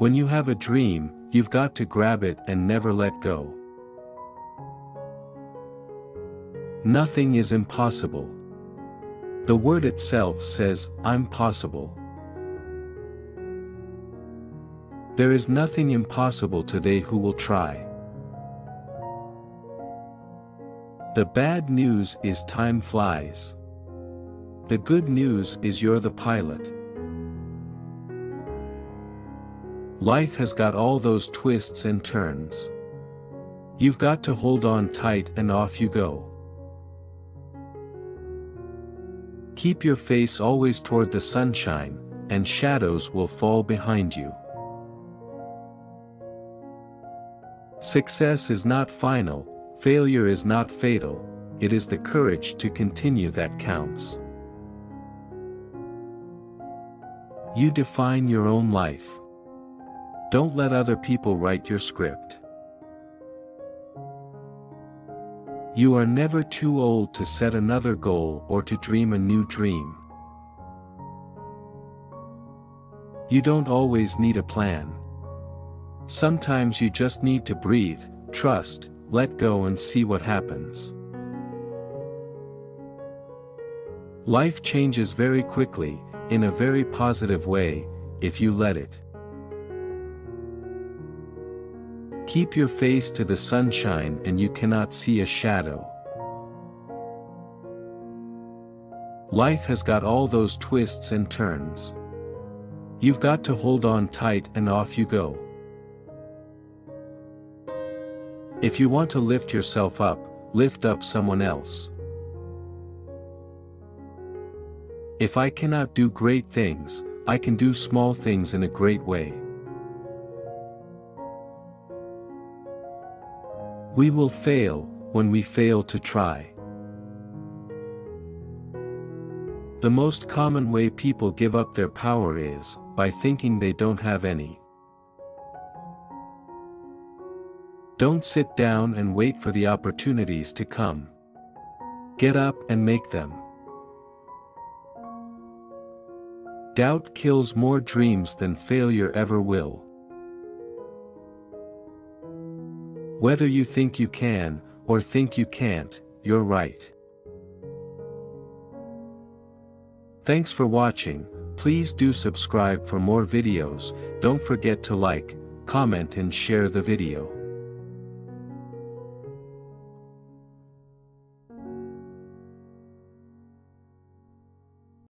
When you have a dream, you've got to grab it and never let go. Nothing is impossible. The word itself says, I'm possible. There is nothing impossible to they who will try. The bad news is time flies. The good news is you're the pilot. Life has got all those twists and turns. You've got to hold on tight and off you go. Keep your face always toward the sunshine, and shadows will fall behind you. Success is not final, failure is not fatal, it is the courage to continue that counts. You define your own life. Don't let other people write your script. You are never too old to set another goal or to dream a new dream. You don't always need a plan. Sometimes you just need to breathe, trust, let go and see what happens. Life changes very quickly, in a very positive way, if you let it. Keep your face to the sunshine and you cannot see a shadow. Life has got all those twists and turns. You've got to hold on tight and off you go. If you want to lift yourself up, lift up someone else. If I cannot do great things, I can do small things in a great way. We will fail when we fail to try. The most common way people give up their power is by thinking they don't have any. Don't sit down and wait for the opportunities to come. Get up and make them. Doubt kills more dreams than failure ever will. Whether you think you can, or think you can't, you're right. Thanks for watching. Please do subscribe for more videos. Don't forget to like, comment and share the video.